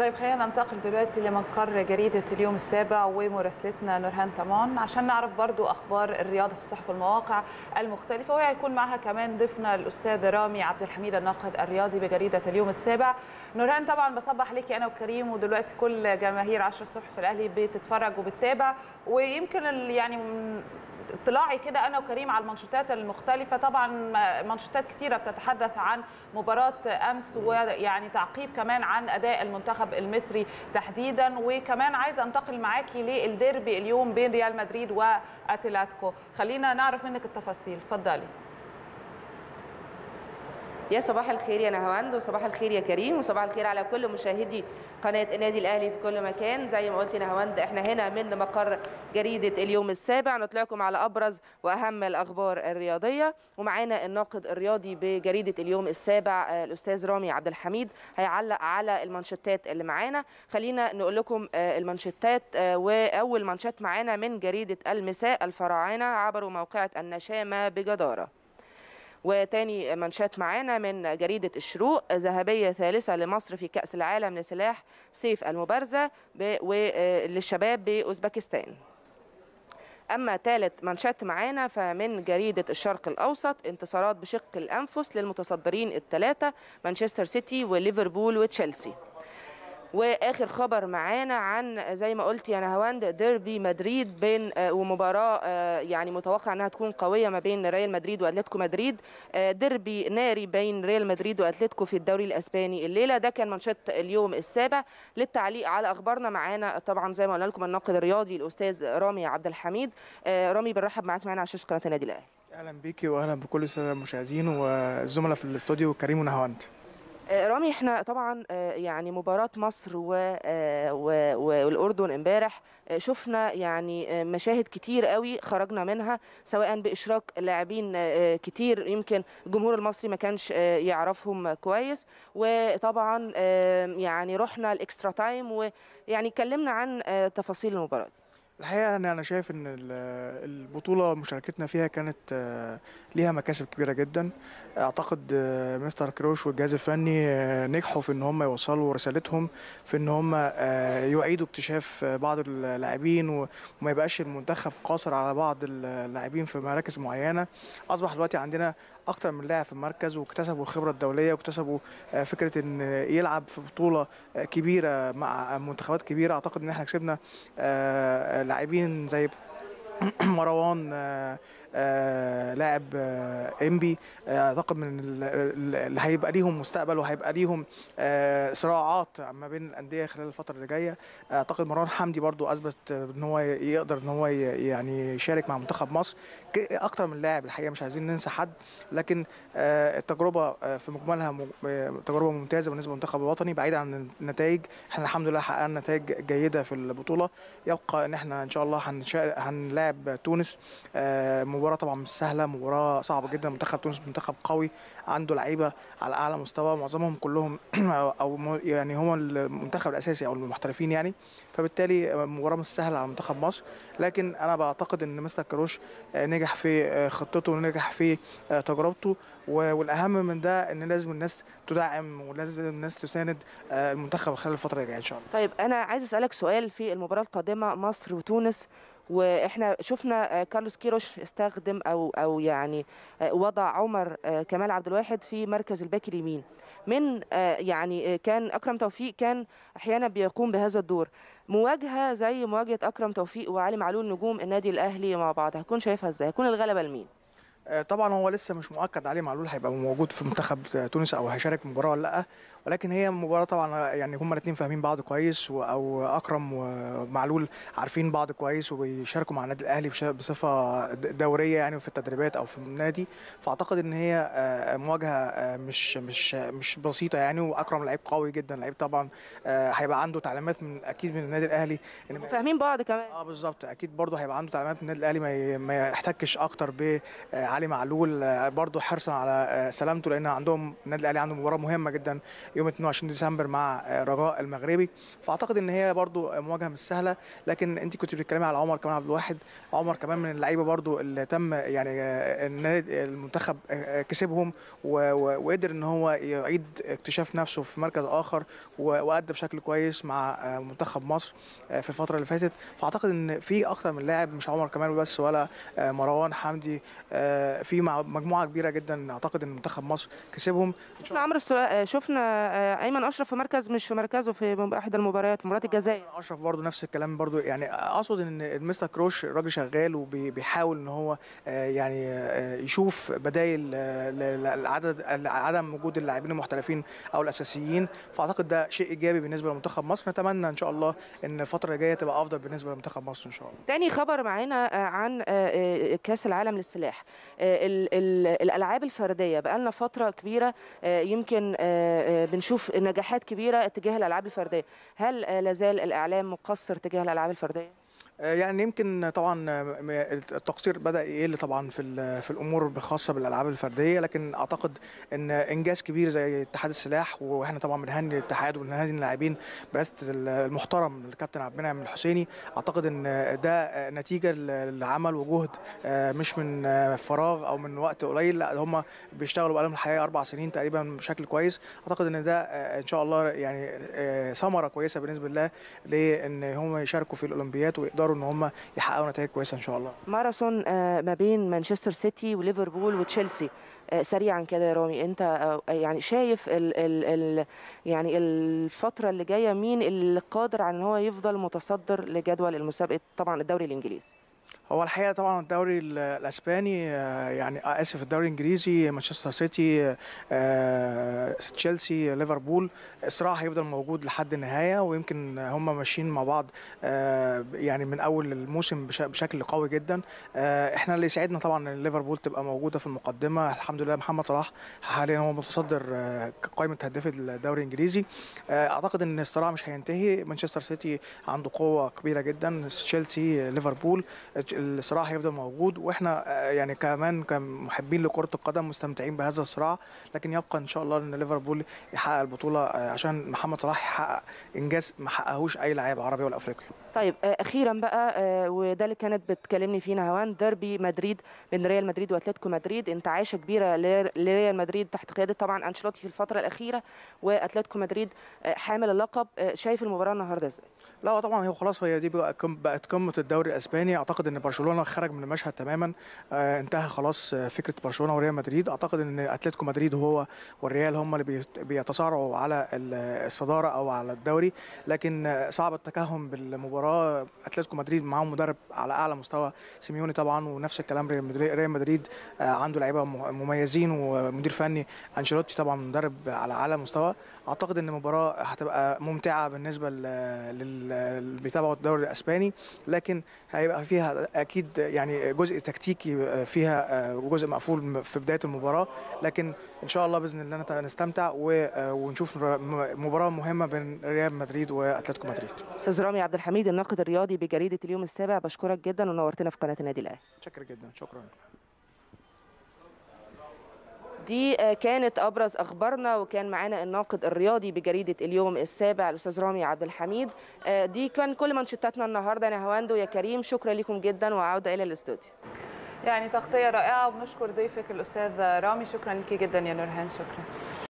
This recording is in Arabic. طيب خلينا ننتقل دلوقتي لمقر جريدة اليوم السابع ومراسلتنا نورهان طمان عشان نعرف برضو أخبار الرياضة في الصحف والمواقع المختلفة، وهي هيكون معها كمان ضيفنا الأستاذ رامي عبد الحميد الناقد الرياضي بجريدة اليوم السابع. نورهان طبعا بصبح ليكي أنا وكريم ودلوقتي كل جماهير 10 صحف الأهلي بتتفرج وبتتابع، ويمكن يعني اطلاعي كده انا وكريم على المنشطات المختلفه. طبعا منشطات كتيره بتتحدث عن مباراه امس، ويعني تعقيب كمان عن اداء المنتخب المصري تحديدا، وكمان عايزه انتقل معاكي للديربي اليوم بين ريال مدريد واتلتيكو. خلينا نعرف منك التفاصيل، اتفضلي. يا صباح الخير يا نهاوند، وصباح الخير يا كريم، وصباح الخير على كل مشاهدي قناة النادي الأهلي في كل مكان. زي ما قلت يا نهاوند احنا هنا من مقر جريدة اليوم السابع نطلعكم على أبرز وأهم الأخبار الرياضية، ومعانا الناقد الرياضي بجريدة اليوم السابع الأستاذ رامي عبد الحميد هيعلق على المانشيتات اللي معانا. خلينا نقول لكم المانشيتات، وأول مانشيت معانا من جريدة المساء: الفراعنة عبروا موقعة النشامة بجدارة. وتاني منشات معانا من جريدة الشروق: ذهبية ثالثة لمصر في كأس العالم لسلاح سيف المبارزة للشباب بأوزبكستان. أما ثالث منشات معانا فمن جريدة الشرق الأوسط: انتصارات بشق الأنفس للمتصدرين الثلاثة مانشستر سيتي وليفربول وتشيلسي. واخر خبر معانا عن زي ما قلت يا نهاوند ديربي مدريد بين ومباراه يعني متوقع انها تكون قويه ما بين ريال مدريد واتلتيكو مدريد، ديربي ناري بين ريال مدريد واتلتيكو في الدوري الاسباني الليله. ده كان منشط اليوم السابع. للتعليق على اخبارنا معانا طبعا زي ما قلنا لكم الناقد الرياضي الاستاذ رامي عبد الحميد. رامي بنرحب معاك معانا على شاشه قناه النادي الاهلي. اهلا بيكي واهلا بكل الساده المشاهدين والزملاء في الاستوديو كريم ونهاوند. رامي احنا طبعا يعني مباراة مصر والأردن امبارح شفنا يعني مشاهد كتير قوي خرجنا منها، سواء بإشراك لاعبين كتير يمكن الجمهور المصري ما كانش يعرفهم كويس، وطبعا يعني رحنا الاكسترا تايم ويعني اتكلمنا عن تفاصيل المباراة. الحقيقة أنا شايف إن البطولة مشاركتنا فيها كانت ليها مكاسب كبيرة جدا. أعتقد مستر كيروش والجهاز الفني نجحوا في إن هم يوصلوا رسالتهم في إن هم يعيدوا اكتشاف بعض اللاعبين وما يبقاش المنتخب قاصر على بعض اللاعبين في مراكز معينة. أصبح دلوقتي عندنا أكتر من لاعب في المركز، واكتسبوا الخبرة الدولية واكتسبوا فكرة إن يلعب في بطولة كبيرة مع منتخبات كبيرة. أعتقد إن إحنا كسبنا لاعبين زي مروان لاعب انبي، اعتقد من اللي هيبقى ليهم مستقبل وهيبقى ليهم صراعات ما بين الانديه خلال الفتره اللي جايه. اعتقد مروان حمدي برضو اثبت ان هو يقدر ان هو يعني يشارك مع منتخب مصر اكتر من لاعب. الحقيقه مش عايزين ننسى حد، لكن التجربه في مجملها تجربه ممتازه بالنسبه للمنتخب الوطني. بعيد عن النتائج احنا الحمد لله حققنا نتائج جيده في البطوله. يبقى ان احنا ان شاء الله هنلاعب تونس، مباراة طبعا مش سهلة، مباراة صعبة جدا. منتخب تونس منتخب قوي، عنده لعيبة على أعلى مستوى، معظمهم كلهم أو يعني هم المنتخب الأساسي أو المحترفين يعني، فبالتالي مباراة مش سهلة على منتخب مصر. لكن أنا بعتقد إن مستر كيروش نجح في خطته ونجح في تجربته، والأهم من ده إن لازم الناس تدعم ولازم الناس تساند المنتخب خلال الفترة اللي جاية إن شاء الله. طيب أنا عايز أسألك سؤال في المباراة القادمة مصر وتونس، واحنا شفنا كارلوس كيروش استخدم او يعني وضع عمر كمال عبد الواحد في مركز الباك اليمين من يعني كان اكرم توفيق كان احيانا بيقوم بهذا الدور. مواجهه زي مواجهه اكرم توفيق وعلي معلول نجوم النادي الاهلي مع بعض هتكون شايفها ازاي؟ هيكون الغلبه لمين؟ طبعا هو لسه مش مؤكد عليه معلول هيبقى موجود في منتخب تونس او هيشارك مباراه ولا لا، ولكن هي مباراه طبعا يعني هما الاثنين فاهمين بعض كويس، او اكرم ومعلول عارفين بعض كويس وبيشاركوا مع النادي الاهلي بصفه دوريه يعني في التدريبات او في النادي. فاعتقد ان هي مواجهه مش بسيطه يعني، واكرم لعيب قوي جدا، لعيب طبعا هيبقى عنده تعليمات من اكيد من النادي الاهلي يعني فاهمين بعض كمان. بالظبط اكيد برضه هيبقى عنده تعليمات من النادي الاهلي ما يحتكش اكتر ب علي معلول برضو حرصا على سلامته، لان عندهم النادي الاهلي عنده مباراه مهمه جدا يوم 22 ديسمبر مع رجاء المغربي، فاعتقد ان هي برضو مواجهه مش سهله. لكن انت كنت بتتكلمي على عمر كمال عبد الواحد، عمر كمان من اللعيبه برضو اللي تم يعني المنتخب كسبهم وقدر ان هو يعيد اكتشاف نفسه في مركز اخر وادى بشكل كويس مع منتخب مصر في الفتره اللي فاتت. فاعتقد ان في اكتر من لاعب، مش عمر كمال بس ولا مروان حمدي، في مجموعه كبيره جدا اعتقد ان منتخب مصر كسبهم. شفنا عمرو شفنا ايمن اشرف في مركز مش في مركزه في احدى المباريات، مباراه الجزائر اشرف برضو نفس الكلام برضو. يعني اقصد ان المستر كروش راجل شغال وبيحاول ان هو يعني يشوف بدائل لعدم وجود اللاعبين المحترفين او الاساسيين، فاعتقد ده شيء ايجابي بالنسبه لمنتخب مصر. نتمنى ان شاء الله ان الفتره الجايه تبقى افضل بالنسبه لمنتخب مصر ان شاء الله. تاني خبر معانا عن كاس العالم للسلاح، الالعاب الفرديه بقى لنا فتره كبيره يمكن بنشوف نجاحات كبيره تجاه الالعاب الفرديه، هل لازال الاعلام مقصر تجاه الالعاب الفرديه؟ يعني يمكن طبعا التقصير بدا يقل طبعا في الامور الخاصه بالالعاب الفرديه، لكن اعتقد ان انجاز كبير زي اتحاد السلاح، واحنا طبعا بنهني الاتحاد وبنهني اللاعبين برئاسه المحترم الكابتن عبد المنعم الحسيني، اعتقد ان ده نتيجه لعمل وجهد مش من فراغ او من وقت قليل، لا هم بيشتغلوا بقالهم الحقيقه 4 سنين تقريبا بشكل كويس. اعتقد ان ده ان شاء الله يعني ثمره كويسه باذن الله لان هم يشاركوا في الاولمبيات ويقدروا ان هم يحققوا نتائج كويسه ان شاء الله. ماراثون ما بين مانشستر سيتي وليفربول وتشيلسي، سريعا كده يا رامي، انت يعني شايف ال يعني الفتره اللي جايه مين اللي قادر على ان هو يفضل متصدر لجدول المسابقه؟ طبعا الدوري الانجليزي، هو الحقيقه طبعا الدوري الاسباني يعني اسف الدوري الانجليزي، مانشستر سيتي تشيلسي ليفربول، الصراع هيفضل موجود لحد النهايه، ويمكن هم ماشيين مع بعض يعني من اول الموسم بشكل قوي جدا. احنا اللي يسعدنا طبعا ان ليفربول تبقى موجوده في المقدمه، الحمد لله محمد صلاح حاليا هو متصدر قائمه هدافي الدوري الانجليزي. اعتقد ان الصراع مش هينتهي، مانشستر سيتي عنده قوه كبيره جدا، تشيلسي ليفربول الصراع هيفضل موجود، واحنا يعني كمان كمحبين لكره القدم مستمتعين بهذا الصراع. لكن يبقى ان شاء الله ان ليفربول يحقق البطوله عشان محمد صلاح يحقق انجاز ما حققهوش اي لاعب عربي ولا افريقي. طيب اخيرا بقى وده اللي كانت بتكلمني فيه نهوان، ديربي مدريد بين ريال مدريد واتلتيكو مدريد، انتعاشه كبيره لريال مدريد تحت قياده طبعا انشيلوتي في الفتره الاخيره، واتلتيكو مدريد حامل اللقب، شايف المباراه النهارده ازاي؟ لا طبعا هي خلاص هي دي بقت قمه الدوري الاسباني، اعتقد ان برشلونه خرج من المشهد تماما، انتهى خلاص فكره برشلونه وريال مدريد. اعتقد ان اتلتيكو مدريد هو والريال هم اللي بيتصارعوا على الصداره او على الدوري، لكن صعب التكهن بالمباراه. اتلتيكو مدريد معاهم مدرب على اعلى مستوى سيميوني طبعا، ونفس الكلام ريال مدريد عنده لعيبه مميزين ومدير فني انشيلوتي طبعا مدرب على اعلى مستوى. اعتقد ان المباراه هتبقى ممتعه بالنسبه اللي بيتابعوا الدوري الاسباني، لكن هيبقى فيها اكيد يعني جزء تكتيكي فيها وجزء مقفول في بدايه المباراه، لكن ان شاء الله باذن الله نستمتع ونشوف مباراه مهمه بين ريال مدريد واتلتيكو مدريد. استاذ رامي عبد الحميد الناقد الرياضي بجريده اليوم السابع، بشكرك جدا ونورتنا في قناه النادي الاهلي. شكرا جدا، شكرا. دي كانت أبرز أخبارنا، وكان معانا الناقد الرياضي بجريدة اليوم السابع الأستاذ رامي عبد الحميد. دي كان كل منشطاتنا النهاردة نهواند ويا كريم، شكرا لكم جدا وعودة إلى الاستوديو. يعني تغطية رائعة، وبنشكر ضيفك الأستاذ رامي، شكرا لك جدا يا نورهان، شكرا.